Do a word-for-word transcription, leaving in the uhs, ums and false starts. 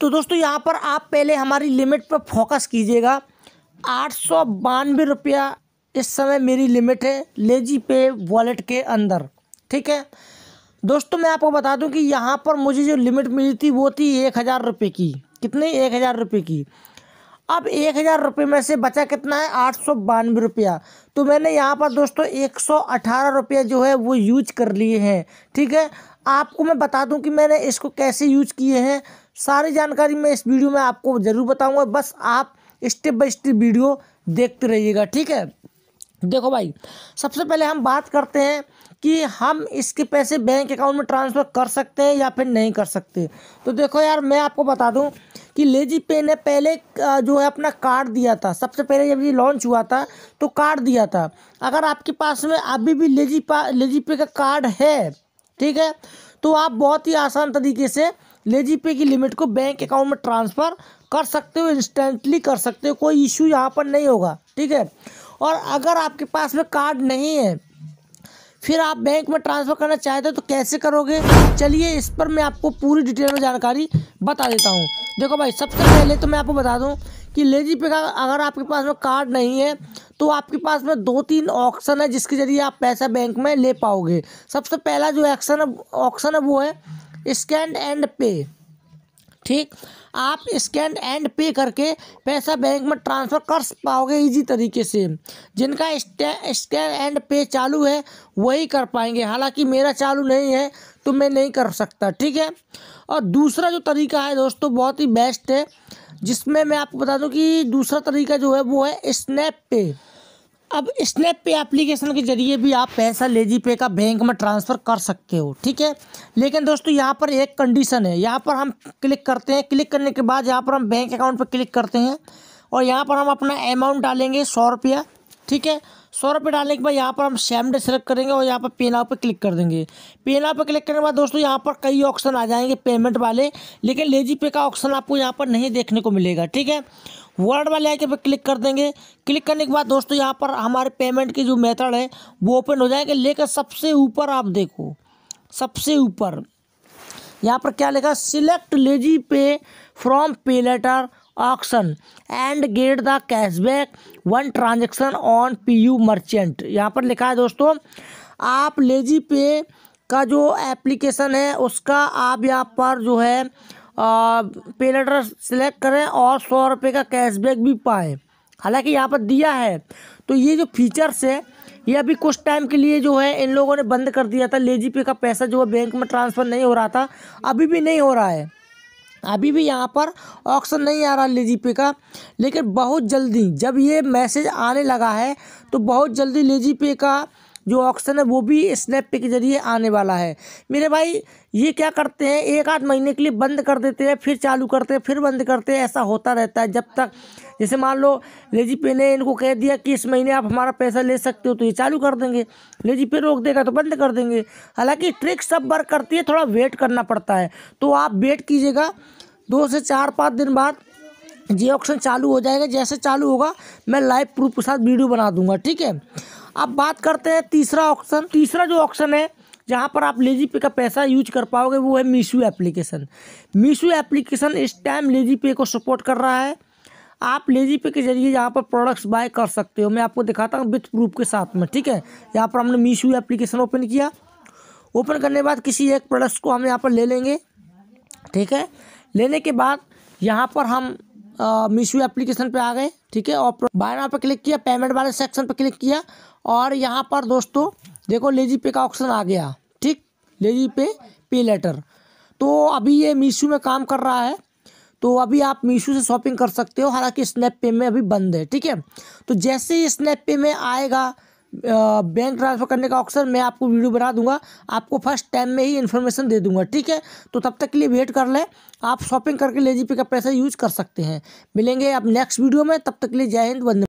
तो दोस्तों यहाँ पर आप पहले हमारी लिमिट पर फोकस कीजिएगा। आठ सौ बानवे रुपया इस समय मेरी लिमिट है लेजी पे वॉलेट के अंदर, ठीक है। दोस्तों मैं आपको बता दूं कि यहाँ पर मुझे जो लिमिट मिली थी वो थी एक हज़ार रुपये की। कितने? एक हज़ार रुपये की। अब एक हज़ार रुपये में से बचा कितना है? आठ सौ बानवे रुपया। तो मैंने यहाँ पर दोस्तों एक सौ अठारह रुपये जो है वो यूज कर लिए हैं, ठीक है। आपको मैं बता दूं कि मैंने इसको कैसे यूज किए हैं, सारी जानकारी मैं इस वीडियो में आपको ज़रूर बताऊंगा। बस आप स्टेप बाय स्टेप वीडियो देखते रहिएगा, ठीक है। देखो भाई, सबसे पहले हम बात करते हैं कि हम इसके पैसे बैंक अकाउंट में ट्रांसफ़र कर सकते हैं या फिर नहीं कर सकते। तो देखो यार, मैं आपको बता दूं कि लेजी पे ने पहले जो है अपना कार्ड दिया था। सबसे पहले जब ये लॉन्च हुआ था तो कार्ड दिया था। अगर आपके पास में अभी भी लेजी पा लेजी पे का कार्ड है, ठीक है, तो आप बहुत ही आसान तरीके से लेजी पे की लिमिट को बैंक अकाउंट में ट्रांसफ़र कर सकते हो, इंस्टेंटली कर सकते हो, कोई इशू यहाँ पर नहीं होगा, ठीक है। और अगर आपके पास में कार्ड नहीं है, फिर आप बैंक में ट्रांसफ़र करना चाहते हो तो कैसे करोगे, चलिए इस पर मैं आपको पूरी डिटेल में जानकारी बता देता हूँ। देखो भाई, सबसे पहले तो मैं आपको बता दूँ कि लेजी पे का अगर आपके पास में कार्ड नहीं है तो आपके पास में दो तीन ऑप्शन है जिसके ज़रिए आप पैसा बैंक में ले पाओगे। सबसे पहला जो एक्शन ऑप्शन है वो है स्कैन एंड पे, ठीक। आप स्कैन एंड पे करके पैसा बैंक में ट्रांसफ़र कर पाओगे इजी तरीके से। जिनका स्कैन एंड पे चालू है वही कर पाएंगे, हालांकि मेरा चालू नहीं है तो मैं नहीं कर सकता, ठीक है। और दूसरा जो तरीका है दोस्तों बहुत ही बेस्ट है, जिसमें मैं आपको बता दूं कि दूसरा तरीका जो है वो है स्नैप पे। अब स्नैप पे एप्लीकेशन के ज़रिए भी आप पैसा लेजी पे का बैंक में ट्रांसफ़र कर सकते हो, ठीक है। लेकिन दोस्तों यहाँ पर एक कंडीशन है, यहाँ पर हम क्लिक करते हैं, क्लिक करने के बाद यहाँ पर हम बैंक अकाउंट पर क्लिक करते हैं और यहाँ पर हम अपना अमाउंट डालेंगे सौ रुपया, ठीक है। सौ रुपये डालने के बाद यहाँ पर हम सेम डे सेलेक्ट करेंगे और यहाँ पर पे नाउ पर क्लिक कर देंगे। पे नाउ पर क्लिक करने के बाद दोस्तों यहाँ पर कई ऑप्शन आ जाएंगे पेमेंट वाले, लेकिन लेजी पे का ऑप्शन आपको यहाँ पर नहीं देखने को मिलेगा, ठीक है। वर्ड वाले आइकन पर क्लिक कर देंगे। क्लिक करने के बाद दोस्तों यहाँ पर हमारे पेमेंट के जो मेथड है वो ओपन हो जाएंगे। लेकर सबसे ऊपर आप देखो, सबसे ऊपर यहाँ पर क्या लिखा, select LazyPay from pay later option and get the cashback one transaction on P U merchant. यहाँ पर लिखा है दोस्तों, आप लेजी पे का जो एप्लीकेशन है उसका आप यहाँ पर जो है पे लेटर सेलेक्ट करें और सौ रुपये का कैशबैक भी पाएँ। हालांकि यहाँ पर दिया है तो ये जो फीचर्स है ये अभी कुछ टाइम के लिए जो है इन लोगों ने बंद कर दिया था। लेजी पे का पैसा जो है बैंक में ट्रांसफ़र नहीं हो रहा था, अभी भी नहीं हो रहा है, अभी भी यहाँ पर ऑप्शन नहीं आ रहा लेजी पे का। लेकिन बहुत जल्दी जब ये मैसेज आने लगा है तो बहुत जल्दी लेजी पे का जो ऑप्शन है वो भी स्नैप पे के ज़रिए आने वाला है। मेरे भाई, ये क्या करते हैं, एक आध महीने के लिए बंद कर देते हैं, फिर चालू करते हैं, फिर बंद करते हैं, ऐसा होता रहता है। जब तक जैसे मान लो लेजी पे ने इनको कह दिया कि इस महीने आप हमारा पैसा ले सकते हो तो ये चालू कर देंगे, लेजी पे रोक देगा तो बंद कर देंगे। हालांकि ट्रिक सब वर्क करती है, थोड़ा वेट करना पड़ता है। तो आप वेट कीजिएगा, दो से चार पाँच दिन बाद ये ऑप्शन चालू हो जाएगा। जैसे चालू होगा मैं लाइव प्रूफ के साथ वीडियो बना दूंगा, ठीक है। अब बात करते हैं तीसरा ऑप्शन। तीसरा जो ऑप्शन है जहाँ पर आप लेजी पे का पैसा यूज कर पाओगे वो है मीशो एप्लीकेशन। मीशो एप्लीकेशन इस टाइम लेजी पे को सपोर्ट कर रहा है। आप लेजी पे के जरिए यहाँ पर प्रोडक्ट्स बाय कर सकते हो। मैं आपको दिखाता हूँ विथ प्रूफ के साथ में, ठीक है। यहाँ पर हमने मीशो एप्लीकेशन ओपन किया। ओपन करने के बाद किसी एक प्रोडक्ट्स को हम यहाँ पर ले लेंगे, ठीक है। लेने के बाद यहाँ पर हम मीशो एप्लीकेशन पे आ गए, ठीक है। और बाय नाउ पे क्लिक किया, पेमेंट वाले सेक्शन पे क्लिक किया और यहाँ पर दोस्तों देखो लेजी पे का ऑप्शन आ गया, ठीक। लेजी पे पे लेटर, तो अभी ये मीशो में काम कर रहा है, तो अभी आप मीशो से शॉपिंग कर सकते हो। हालांकि स्नैप पे में अभी बंद है, ठीक है। तो जैसे ही स्नैप पे में आएगा बैंक ट्रांसफ़र करने का ऑप्शन, मैं आपको वीडियो बना दूंगा, आपको फर्स्ट टाइम में ही इन्फॉर्मेशन दे दूंगा, ठीक है। तो तब तक के लिए वेट कर लें, आप शॉपिंग करके लेजी पे का पैसा यूज कर सकते हैं। मिलेंगे अब नेक्स्ट वीडियो में, तब तक के लिए जय हिंद, वंदे।